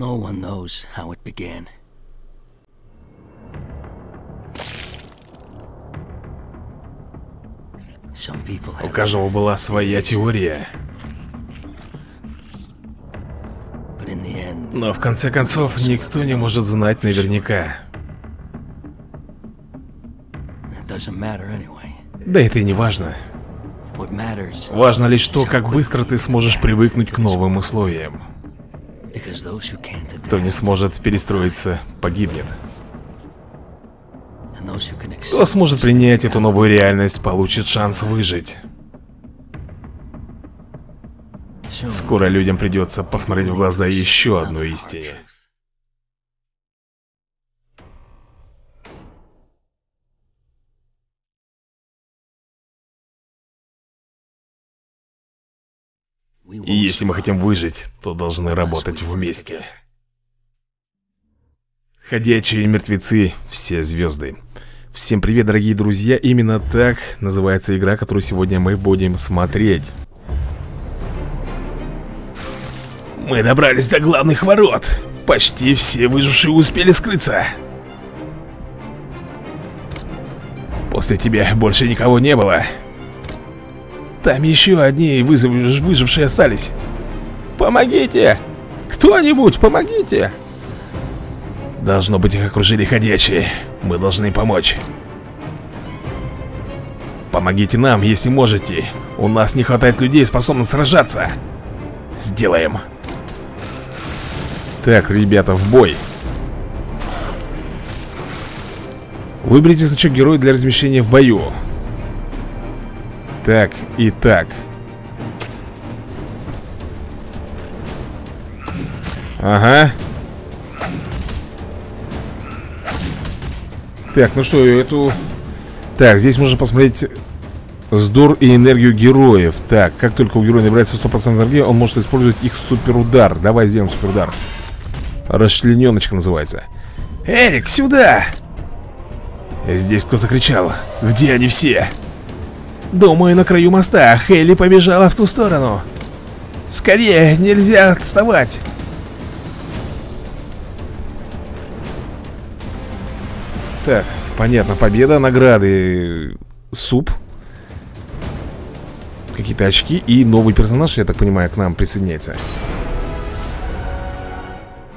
No one knows how it began. У каждого была своя теория. Но в конце концов никто не может знать наверняка. Да это и не важно. Важно лишь то, как быстро ты сможешь привыкнуть к новым условиям. Кто не сможет перестроиться, погибнет. Кто сможет принять эту новую реальность, получит шанс выжить. Скоро людям придется посмотреть в глаза еще одной истине. И если мы хотим выжить, то должны работать вместе. Ходячие мертвецы, все звезды. Всем привет, дорогие друзья. Именно так называется игра, которую сегодня мы будем смотреть. Мы добрались до главных ворот. Почти все выжившие успели скрыться. После тебя больше никого не было. Там еще одни выжившие остались. Помогите! Кто-нибудь, помогите! Должно быть, их окружили ходячие. Мы должны помочь. Помогите нам, если можете. У нас не хватает людей, способных сражаться. Сделаем. Так, ребята, в бой. Выберите значок героя для размещения в бою. Так и так. Ага. Так, ну что, эту... Так, здесь можно посмотреть сдор и энергию героев. Так, как только у героя набирается 100% энергии, он может использовать их суперудар. Давай сделаем суперудар. Расчлененочка называется. Эрик, сюда! Здесь кто-то кричал. Где они все? Думаю, на краю моста. Хейли побежала в ту сторону. Скорее, нельзя отставать. Так, понятно, победа, награды, суп, какие-то очки и новый персонаж, я так понимаю, к нам присоединяется.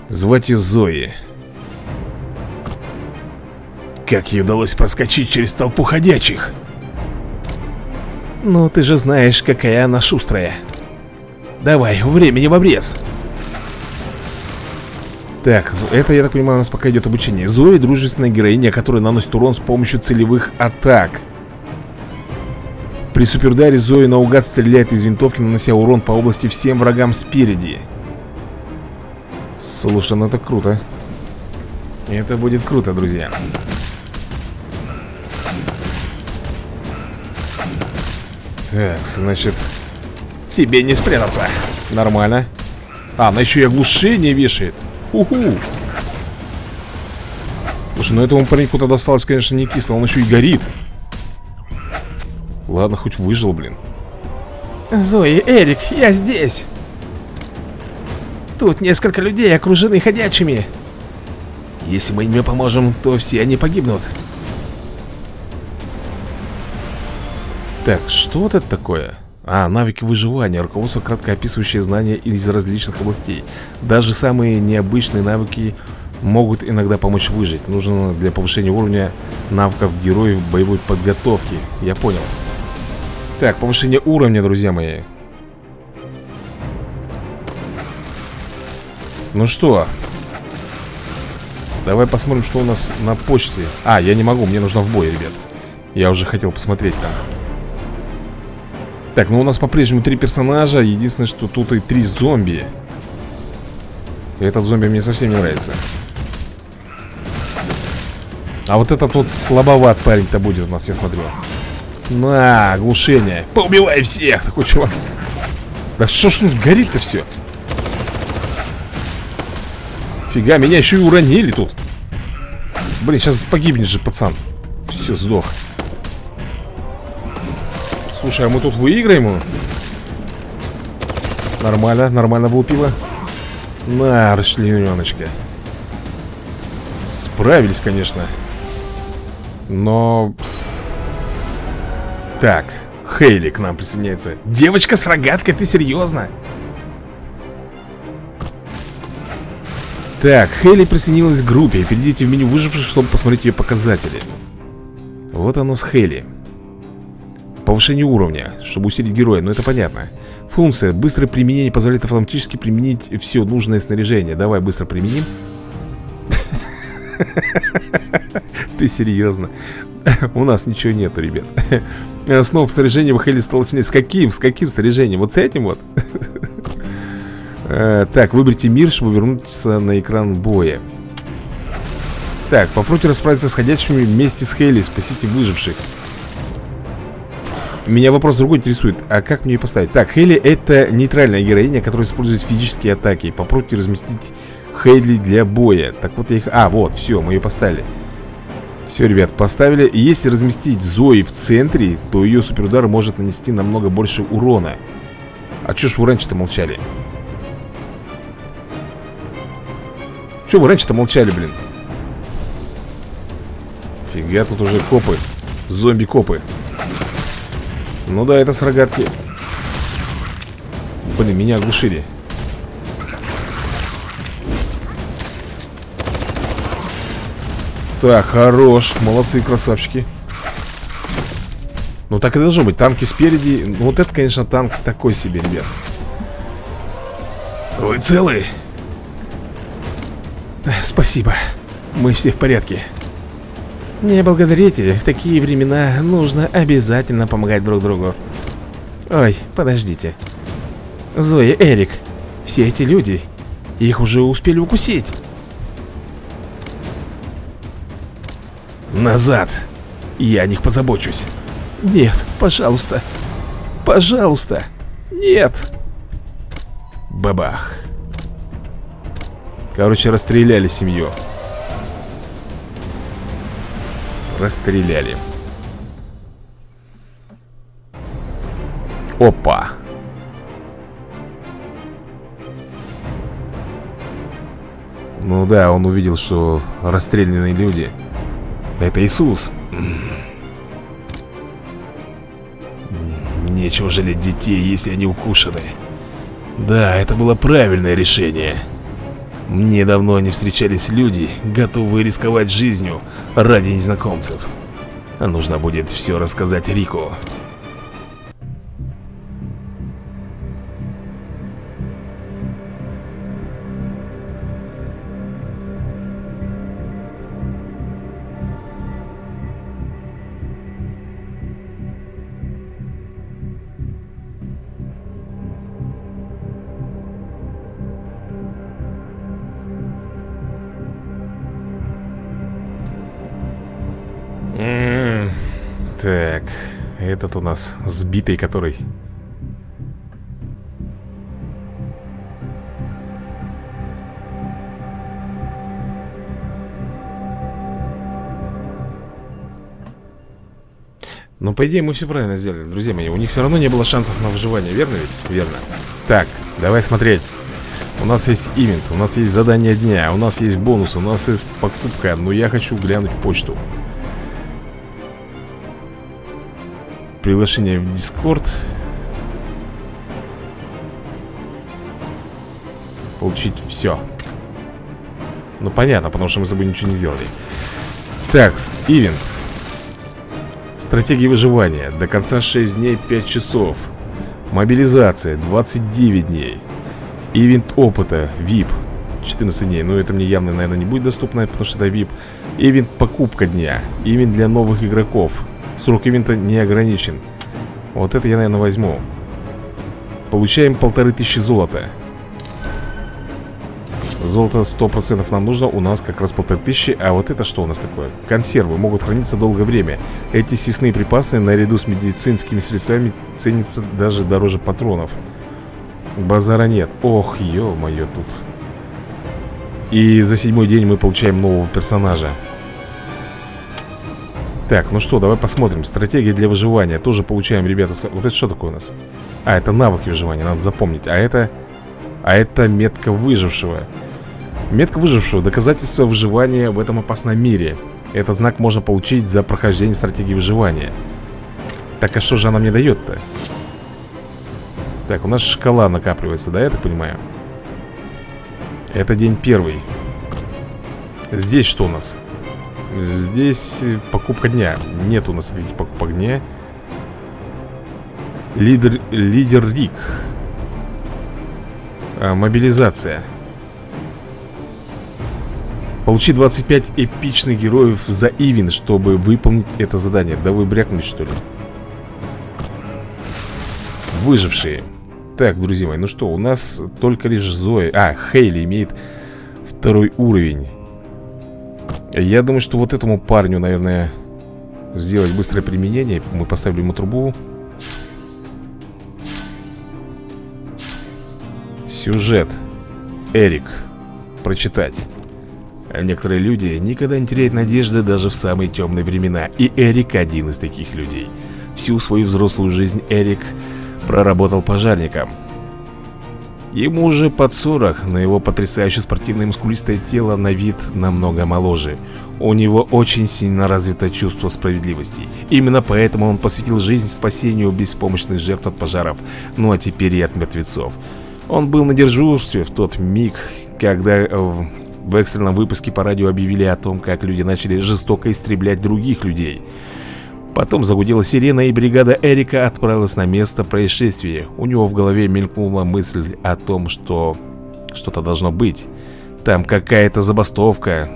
Звать ее Зои. Как ей удалось проскочить через толпу ходячих? Ну, ты же знаешь, какая она шустрая. Давай, времени в обрез. Так, это, я так понимаю, у нас пока идет обучение. Зоя — дружественная героиня, которая наносит урон с помощью целевых атак. При суперударе Зоя наугад стреляет из винтовки, нанося урон по области всем врагам спереди. Слушай, ну это круто. Это будет круто, друзья. Так, значит... Тебе не спрятаться. Нормально. А, она еще и оглушение вешает. Уху. Слушай, ну этому пареньку-то досталось, конечно, не кисло. Он еще и горит. Ладно, хоть выжил, блин. Зои, Эрик, я здесь. Тут несколько людей окружены ходячими. Если мы им поможем, то все они погибнут. Так, что это такое? А, навыки выживания, руководство, кратко описывающее знания из различных областей. Даже самые необычные навыки могут иногда помочь выжить. Нужно для повышения уровня навыков героев боевой подготовки. Я понял. Так, повышение уровня, друзья мои. Ну что, давай посмотрим, что у нас на почте. А, я не могу, мне нужно в бой, ребят. Я уже хотел посмотреть там. Так, ну у нас по-прежнему 3 персонажа. Единственное, что тут и 3 зомби. Этот зомби мне совсем не нравится. А вот этот вот слабоват парень-то будет у нас, я смотрю. На, оглушение. Поубивай всех, такой чувак. Да что ж тут горит-то все? Фига, меня еще и уронили тут. Блин, сейчас погибнет же, пацан. Все, сдох. Слушай, а мы тут выиграем его? Нормально, нормально влупило. На, расчлененочка. Справились, конечно. Но... Так, Хейли к нам присоединяется. Девочка с рогаткой, ты серьезно? Так, Хейли присоединилась к группе. Перейдите в меню выживших, чтобы посмотреть ее показатели. Вот оно с Хейли. Повышение уровня, чтобы усилить героя, но это понятно. Функция быстрое применение позволяет автоматически применить все нужное снаряжение. Давай быстро применим. Ты серьезно? У нас ничего нету, ребят. Снова снаряжение Хейли стало сильнее. С каким? С каким снаряжением? Вот с этим вот? Так, выберите мир, чтобы вернуться на экран боя. Так, попробуйте расправиться с ходячими вместе с Хейли. Спасите выживших. Меня вопрос другой интересует. А как мне ее поставить? Так, Хейли это нейтральная героиня, которая использует физические атаки. Попробуйте разместить Хейли для боя. Так вот я их... А, вот, все, мы ее поставили. Все, ребят, поставили. И если разместить Зои в центре, то ее суперудар может нанести намного больше урона. А че ж вы раньше-то молчали? Че вы раньше-то молчали, блин? Фига, тут уже копы. Зомби-копы. Ну да, это с рогатки. Блин, меня оглушили. Так, хорош. Молодцы, красавчики. Ну так и должно быть. Танки спереди. Вот это, конечно, танк такой себе, ребят. Вы целы? Спасибо. Мы все в порядке. Не благодарите, в такие времена нужно обязательно помогать друг другу. Ой, подождите. Зоя, Эрик, все эти люди, их уже успели укусить. Назад. Я о них позабочусь. Нет, пожалуйста. Пожалуйста. Нет. Бабах. Короче, расстреляли семью. Расстреляли. Опа. Ну да, он увидел, что расстрелянные люди. Это Иисус. Нечего жалеть детей, если они укушены. Да, это было правильное решение. Мне давно не встречались люди, готовые рисковать жизнью ради незнакомцев. Нужно будет все рассказать Рику. Так, этот у нас сбитый, который... Ну, по идее, мы все правильно сделали, друзья мои. У них все равно не было шансов на выживание, верно ведь? Верно. Так, давай смотреть. У нас есть ивент, у нас есть задание дня, у нас есть бонус, у нас есть покупка. Но я хочу глянуть почту. Приглашение в Discord. Получить все. Ну понятно, потому что мы с собой ничего не сделали. Такс, ивент. Стратегия выживания. До конца 6 дней 5 часов. Мобилизация 29 дней. Ивент опыта VIP 14 дней. Ну это мне явно, наверное, не будет доступно, потому что это VIP. Ивент покупка дня. Ивент для новых игроков. Срок ивента не ограничен. Вот это я, наверное, возьму. Получаем 1500 золота. Золото 100% нам нужно. У нас как раз 1500. А вот это что у нас такое? Консервы могут храниться долгое время. Эти съестные припасы наряду с медицинскими средствами ценятся даже дороже патронов. Базара нет. Ох, ё-моё, тут. И за 7-й день мы получаем нового персонажа. Так, ну что, давай посмотрим. Стратегия для выживания. Тоже получаем, ребята. Вот это что такое у нас? А, это навыки выживания, надо запомнить. А это А это метка выжившего. Метка выжившего — доказательство выживания в этом опасном мире. Этот знак можно получить за прохождение стратегии выживания. Так, а что же она мне дает-то? Так, у нас шкала накапливается, да, я так понимаю? Это день первый. Здесь что у нас? Здесь покупка дня. Нет у нас никаких покупок дня. Лидер Рик. Мобилизация. Получи 25 эпичных героев за ивент, чтобы выполнить это задание. Да вы брякнули, что ли? Выжившие. Так, друзья мои, ну что, у нас только лишь Зоя. А, Хейли имеет второй уровень. Я думаю, что вот этому парню, наверное, сделать быстрое применение. Мы поставили ему трубу. Сюжет. Эрик. Прочитать. Некоторые люди никогда не теряют надежды даже в самые темные времена. И Эрик один из таких людей. Всю свою взрослую жизнь Эрик проработал пожарником. Ему уже под 40, но его потрясающе спортивное мускулистое тело на вид намного моложе. У него очень сильно развито чувство справедливости. Именно поэтому он посвятил жизнь спасению беспомощных жертв от пожаров, ну а теперь и от мертвецов. Он был на дежурстве в тот миг, когда в экстренном выпуске по радио объявили о том, как люди начали жестоко истреблять других людей. Потом загудела сирена, и бригада Эрика отправилась на место происшествия. У него в голове мелькнула мысль о том, что что-то должно быть. Там какая-то забастовка.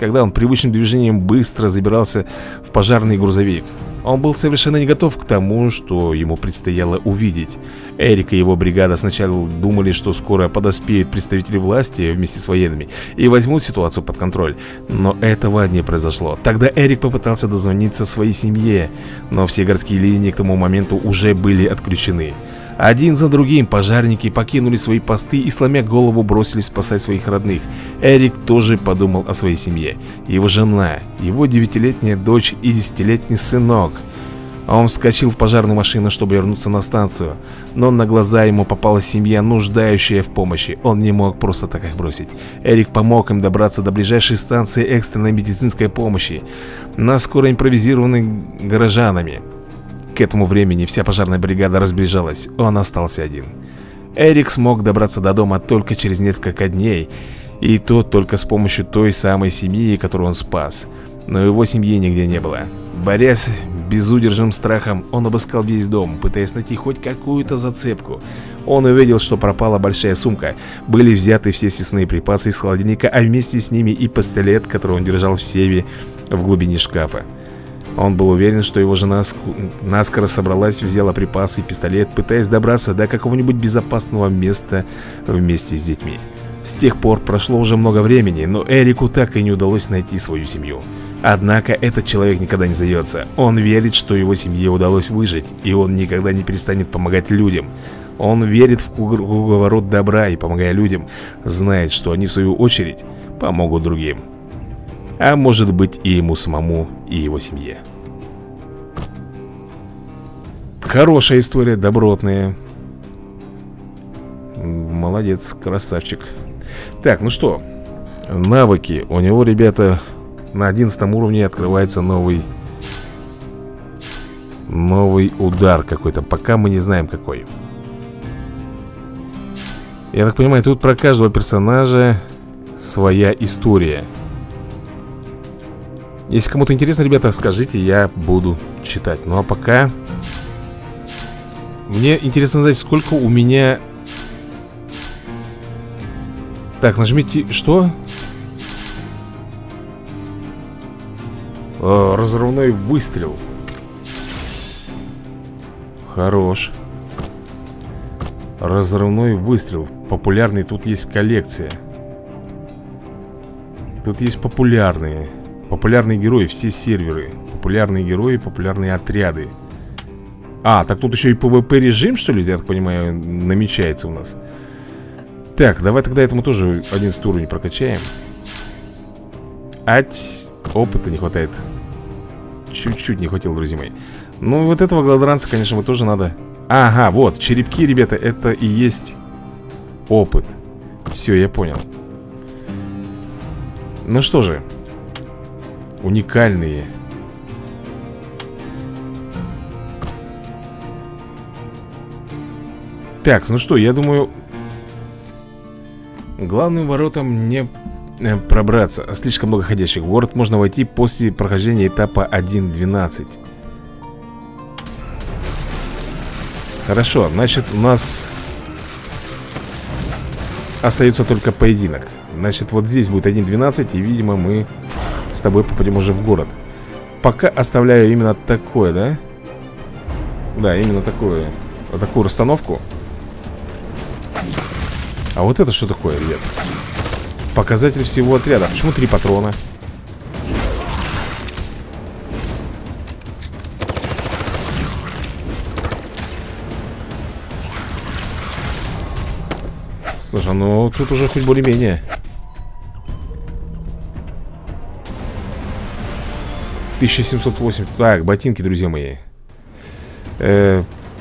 Когда он привычным движением быстро забирался в пожарный грузовик, он был совершенно не готов к тому, что ему предстояло увидеть. Эрик и его бригада сначала думали, что скоро подоспеют представители власти вместе с военными и возьмут ситуацию под контроль. Но этого не произошло. Тогда Эрик попытался дозвониться своей семье, но все городские линии к тому моменту уже были отключены. Один за другим пожарники покинули свои посты и, сломя голову, бросились спасать своих родных. Эрик тоже подумал о своей семье. Его жена, его 9-летняя дочь и 10-летний сынок. Он вскочил в пожарную машину, чтобы вернуться на станцию. Но на глаза ему попалась семья, нуждающая в помощи. Он не мог просто так их бросить. Эрик помог им добраться до ближайшей станции экстренной медицинской помощи, наскоро импровизированной горожанами. К этому времени вся пожарная бригада разбежалась, он остался один. Эрик смог добраться до дома только через несколько дней, и то только с помощью той самой семьи, которую он спас. Но его семьи нигде не было. Борясь безудержным страхом, он обыскал весь дом, пытаясь найти хоть какую-то зацепку. Он увидел, что пропала большая сумка, были взяты все съестные припасы из холодильника, а вместе с ними и пистолет, который он держал в сейфе в глубине шкафа. Он был уверен, что его жена наскоро собралась, взяла припасы и пистолет, пытаясь добраться до какого-нибудь безопасного места вместе с детьми. С тех пор прошло уже много времени, но Эрику так и не удалось найти свою семью. Однако этот человек никогда не сдается. Он верит, что его семье удалось выжить, и он никогда не перестанет помогать людям. Он верит в круговорот добра и, помогая людям, знает, что они в свою очередь помогут другим. А может быть, и ему самому, и его семье. Хорошая история, добротная. Молодец, красавчик. Так, ну что. Навыки. У него, ребята, на 11 уровне открывается новый удар какой-то. Пока мы не знаем какой. Я так понимаю, тут про каждого персонажа своя история. Если кому-то интересно, ребята, скажите, я буду читать. Ну а пока мне интересно знать, сколько у меня. Так, нажмите, что? Разрывной выстрел. Хорош. Разрывной выстрел. Популярный, тут есть коллекция. Тут есть популярные. Популярные герои, все серверы. Популярные герои, популярные отряды. А, так тут еще и PvP режим, что ли, я так понимаю, намечается у нас. Так, давай тогда этому тоже 11 уровень прокачаем. Ать, опыта не хватает. Чуть-чуть не хватило, друзья мои. Ну, вот этого голодранца, конечно, мы тоже надо. Ага, вот, черепки, ребята, это и есть Опыт. Все, я понял. Ну что же. Уникальные. Так, ну что, я думаю, главным воротам не пробраться. Слишком много ходящих. В город можно войти после прохождения этапа 1.12. Хорошо, значит, у нас остается только поединок. Значит, вот здесь будет 1.12. И, видимо, мы с тобой попадем уже в город. Пока оставляю именно такое, да? Да, именно такое. Такую расстановку. А вот это что такое, ребят? Показатель всего отряда. Почему 3 патрона? Слушай, ну тут уже хоть более-менее. 1708. Так, ботинки, друзья мои.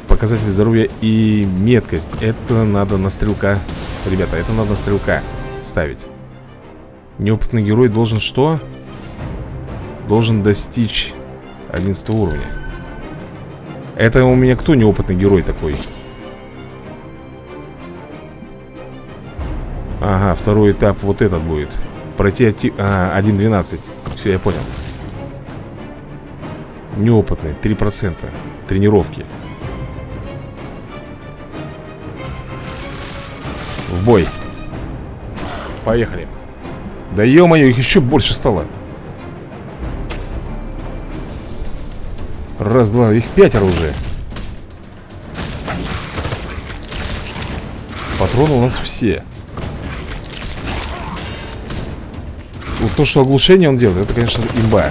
Показатель здоровья и меткость. Это надо на стрелка. Ребята, это надо на стрелка ставить. Неопытный герой должен что? Должен достичь 11 уровня. Это у меня кто неопытный герой такой? Ага, второй этап вот этот будет. Пройти 1.12. Все, я понял. Неопытный, 3% тренировки. В бой. Поехали. Да ё-моё, их еще больше стало. Раз, два, их 5 уже. Патроны у нас все. Вот то, что оглушение он делает, это, конечно, имба.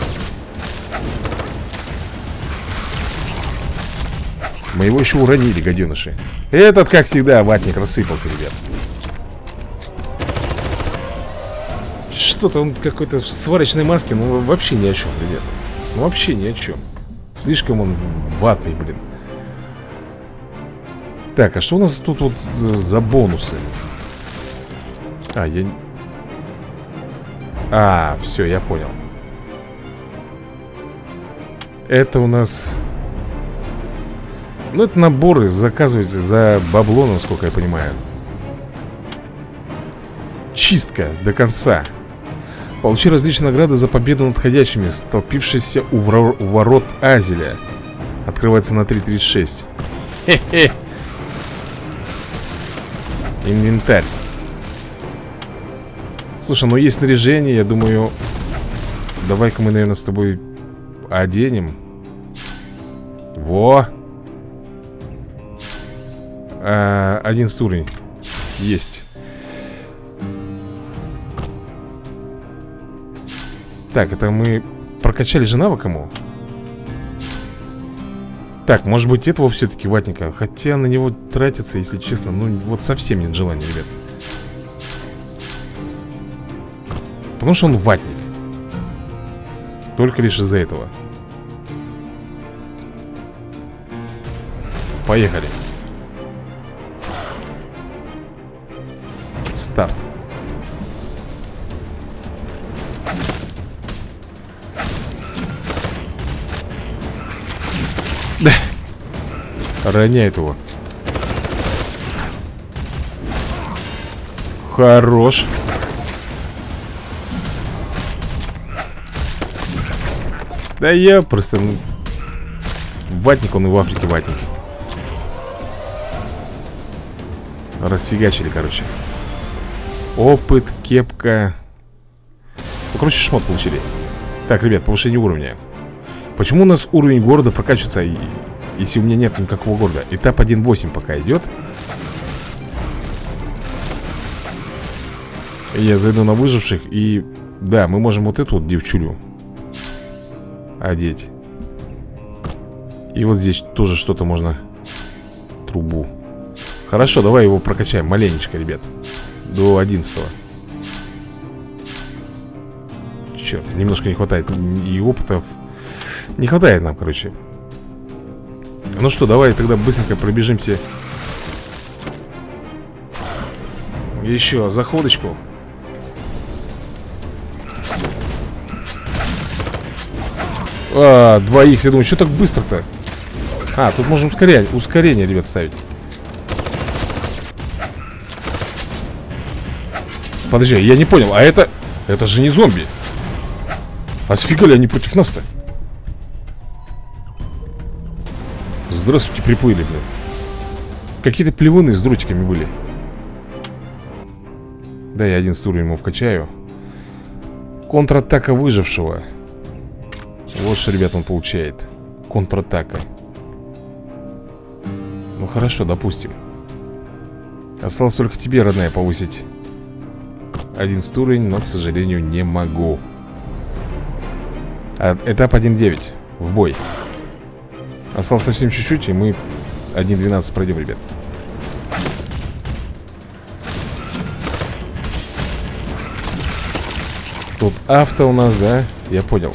Мы его еще уронили, гаденыши. Этот, как всегда, ватник рассыпался, ребят. Что-то он какой-то в сварочной маске. Ну, вообще ни о чем, ребят. Ну, вообще ни о чем. Слишком он ватный, блин. Так, а что у нас тут вот за бонусы? А, я... А, все, я понял. Это у нас... Ну, это наборы, заказывайте за бабло, насколько я понимаю. Чистка до конца. Получи различные награды за победу над ходячими, столпившиеся у ворот Азеля. Открывается на 3.36. Хе-хе. Инвентарь. Слушай, ну есть снаряжение, я думаю. Давай-ка мы, наверное, с тобой оденем. Во! 11 уровень. Есть. Так, это мы прокачали же навык ему. Так, может быть, этого все-таки ватника. Хотя на него тратится, если честно. Ну, вот совсем нет желания, ребят. Потому что он ватник. Только лишь из-за этого. Поехали. Старт. Да. Роняет его. Хорош. Да я просто... Ну, ватник он и в Африке ватник. Расфигачили, короче. Опыт, кепка. Ну, короче, шмот получили. Так, ребят, повышение уровня. Почему у нас уровень города прокачивается, если у меня нет никакого города? Этап 1.8 пока идет. Я зайду на выживших и... Да, мы можем вот эту вот девчулю одеть. И вот здесь тоже что-то можно. Трубу. Хорошо, давай его прокачаем маленечко, ребят. До 11-го. Черт, немножко не хватает и опытов. Не хватает нам, короче. Ну что, давай тогда быстренько пробежимся. Еще, заходочку. А, двоих, я думаю, что так быстро-то? А, тут можно ускорять, ускорение, ребят, ставить. Подожди, я не понял, а это... Это же не зомби. А сфига ли они против нас-то? Здравствуйте, приплыли, блин. Какие-то плевуны с дротиками были. Да, я 11 уровень ему вкачаю. Контратака выжившего. Вот что, ребят, он получает. Контратака. Ну хорошо, допустим. Осталось только тебе, родная, повысить 11 уровень, но, к сожалению, не могу. Этап 1.9. В бой. Осталось совсем чуть-чуть, и мы 1.12 пройдем, ребят. Тут авто у нас, да? Я понял.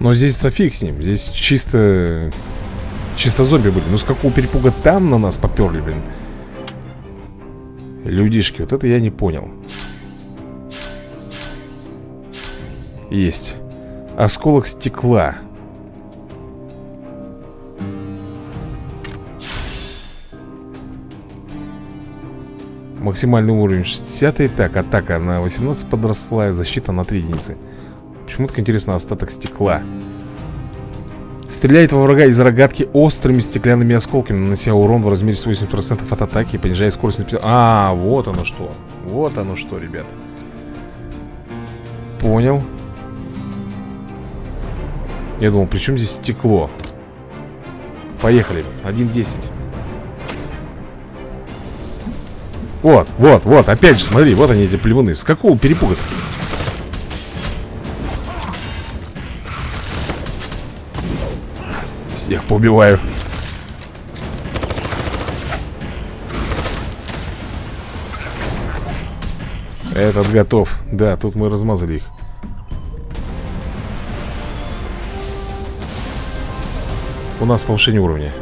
Но здесь фиг с ним. Здесь чисто... Чисто зомби были. Ну с какого перепуга там на нас поперли, блин. Людишки, вот это я не понял. Есть. Осколок стекла. Максимальный уровень 60. Так, атака на 18 подросла, защита на 3 единицы. Почему так интересно остаток стекла. Стреляет во врага из рогатки острыми стеклянными осколками, нанося урон в размере 80% от атаки и понижая скорость на 50%. А, вот оно что. Вот оно что, ребят. Понял. Я думал, при чем здесь стекло? Поехали. 1.10. Вот, вот, вот. Опять же, смотри, вот они, эти плевуны. С какого перепуга-то? Всех поубиваю. Этот готов. Да, тут мы размазали их. У нас повышение уровня.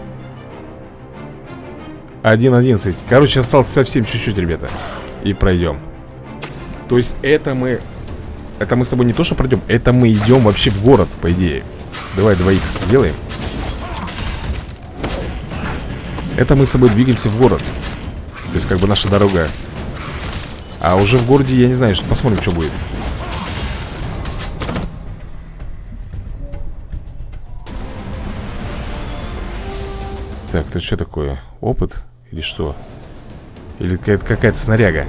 1.11. Короче, осталось совсем чуть-чуть, ребята. И пройдем. То есть это мы... Это мы с тобой не то, что пройдем. Это мы идем вообще в город, по идее. Давай 2х сделаем. Это мы с тобой двигаемся в город. То есть как бы наша дорога. А уже в городе, я не знаю, что посмотрим, что будет. Так, это что такое? Опыт? Или что? Или какая-то снаряга?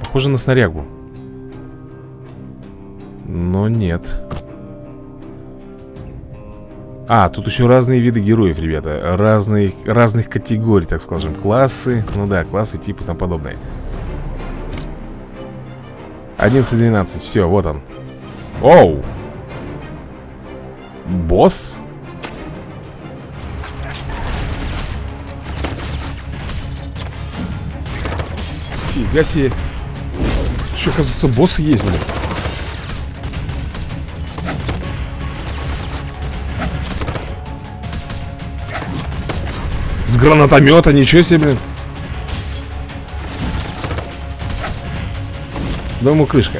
Похоже на снарягу. Но нет. А, тут еще разные виды героев, ребята. Разных категорий, так скажем. Классы, ну да, классы, типы и тому подобное. 11-12, все, вот он. Оу! Босс? Фига себе. Что, оказывается, боссы есть, блин. С гранатомета, ничего себе, блин. Да ему крышка.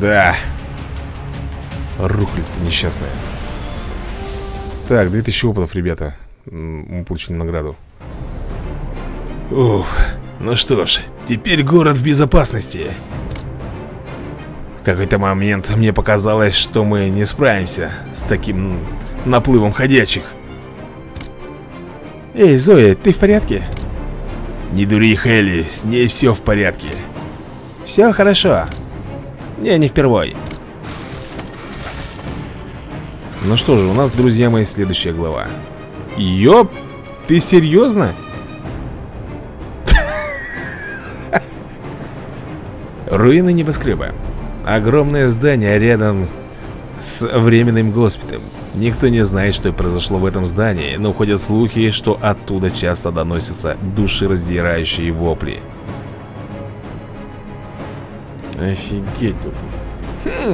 Да. Рухлядь-то несчастная. Так, 2000 опытов, ребята. Мы получили награду. Ух, ну что ж, теперь город в безопасности. В какой-то момент мне показалось, что мы не справимся с таким наплывом ходячих. Эй, Зоя, ты в порядке? Не дури, Хейли, с ней все в порядке. Все хорошо. Не впервой. Ну что же, у нас, друзья мои, следующая глава. Ёп, ты серьезно? Руины небоскреба. Огромное здание рядом с временным госпиталем. Никто не знает, что произошло в этом здании, но ходят слухи, что оттуда часто доносятся душераздирающие вопли. Офигеть тут.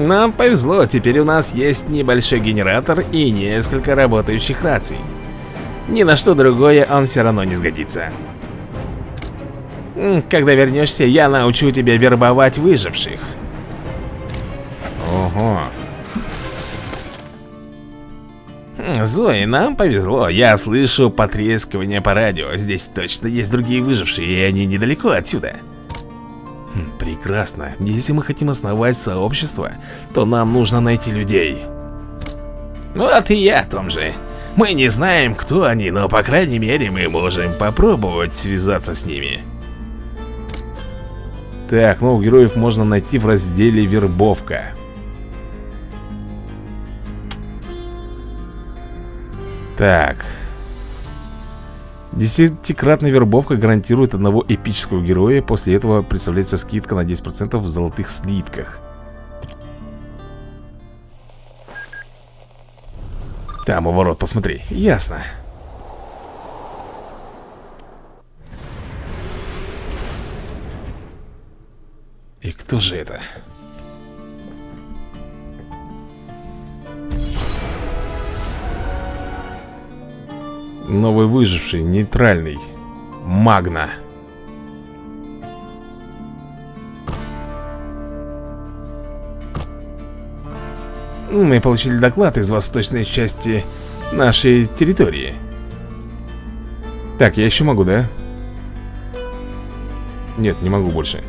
Нам повезло, теперь у нас есть небольшой генератор и несколько работающих раций. Ни на что другое он все равно не сгодится. Когда вернешься, я научу тебя вербовать выживших. Ого. Зои, нам повезло. Я слышу потрескивание по радио. Здесь точно есть другие выжившие, и они недалеко отсюда. Прекрасно. Если мы хотим основать сообщество, то нам нужно найти людей. Вот и я о том же. Мы не знаем, кто они, но, по крайней мере, мы можем попробовать связаться с ними. Так, новых героев можно найти в разделе «Вербовка». Так. 10-кратная вербовка гарантирует одного эпического героя. После этого представляется скидка на 10% в золотых слитках. Там у ворот, посмотри. Ясно. И кто же это? Новый выживший, нейтральный. Магна. Мы получили доклад из восточной части нашей территории. Так, я еще могу, да? Нет, не могу больше.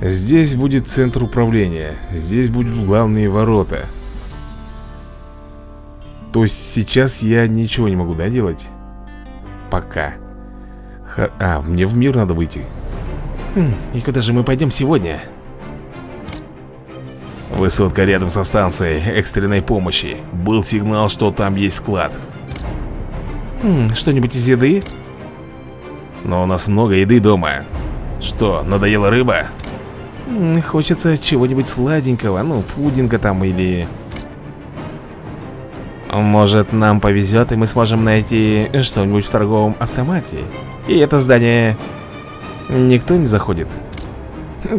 Здесь будет центр управления. Здесь будут главные ворота. То есть сейчас я ничего не могу, да, делать? Пока. А, мне в мир надо выйти. И куда же мы пойдем сегодня? Высотка рядом со станцией экстренной помощи. Был сигнал, что там есть склад. Что-нибудь из еды? Но у нас много еды дома. Что, надоела рыба? Хочется чего-нибудь сладенького. Ну, пудинга там или... Может, нам повезет, и мы сможем найти что-нибудь в торговом автомате. И это здание... Никто не заходит.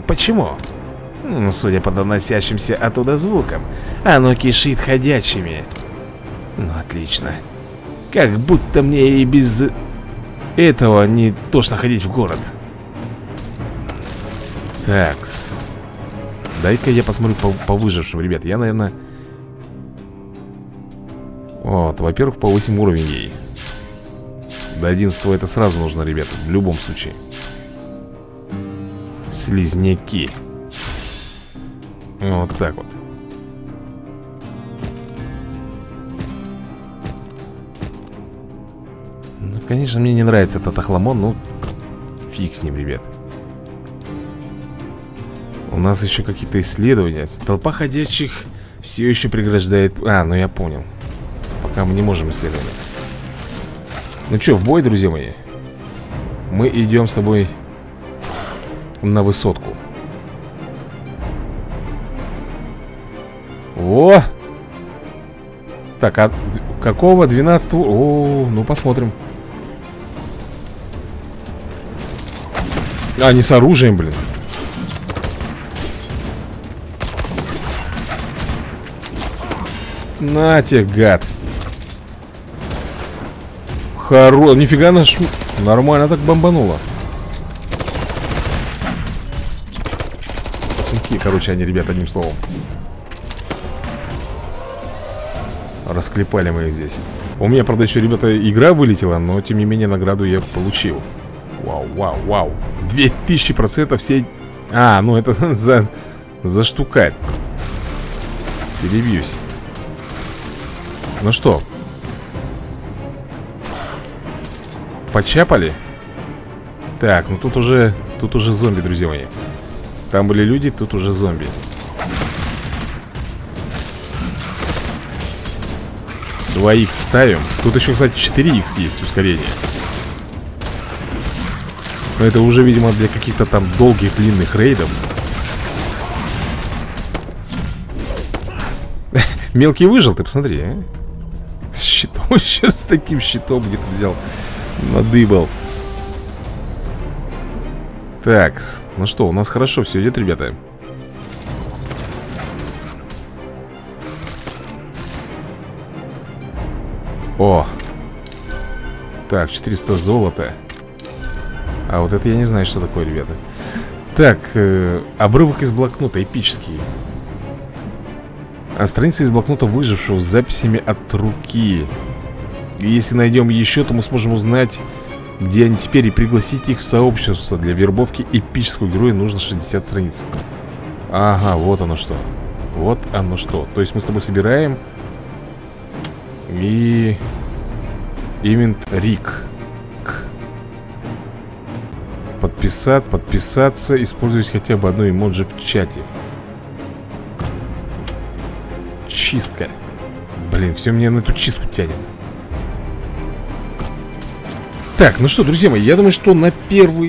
Почему? Судя по доносящимся оттуда звукам, оно кишит ходячими. Ну, отлично. Как будто мне и без этого не тошно ходить в город. Такс. Дай-ка я посмотрю по выжившим, ребят. Я, наверное... Вот, во-первых, по 8 уровень ей. До 11 это сразу нужно, ребята, в любом случае. Слизняки. Вот так вот. Ну, конечно, мне не нравится этот охламон, ну, фиг с ним, ребят. У нас еще какие-то исследования. Толпа ходячих все еще преграждает... А, ну я понял. Пока мы не можем исследовать. Ну что, в бой, друзья мои. Мы идем с тобой на высотку. О! Так, а какого 12-го? О, ну посмотрим. А, не с оружием, блин. На те, гад. Хоро... Нифига наш... Нормально так бомбануло. Сосунки, короче, они, ребят, одним словом. Расклепали мы их здесь. У меня, правда, еще, ребята, игра вылетела, но, тем не менее, награду я получил. Вау, вау, вау. 2000% все... А, ну это за штукарь. Перебьюсь. Ну что? Почапали? Так, ну тут уже зомби, друзья мои. Там были люди, тут уже зомби. Двоих ставим. Тут еще, кстати, 4х есть ускорение. Но это уже, видимо, для каких-то там долгих длинных рейдов. Мелкий выжил, ты посмотри, а? С щитом, сейчас с таким щитом где-то взял. Надыбал. Так, ну что, у нас хорошо все идет, ребята. О! Так, 400 золота. А вот это я не знаю, что такое, ребята. Так, обрывок из блокнота, эпический. А страница из блокнота выжившего с записями от руки. И если найдем еще, то мы сможем узнать, где они теперь, и пригласить их в сообщество. Для вербовки эпического героя нужно 60 страниц. Ага, вот оно что. Вот оно что. То есть мы с тобой собираем. И... Рик. Подписаться, использовать хотя бы одну эмоджи в чате. Чистка. Блин, все меня на эту чистку тянет. Так, ну что, друзья мои, я думаю, что на первый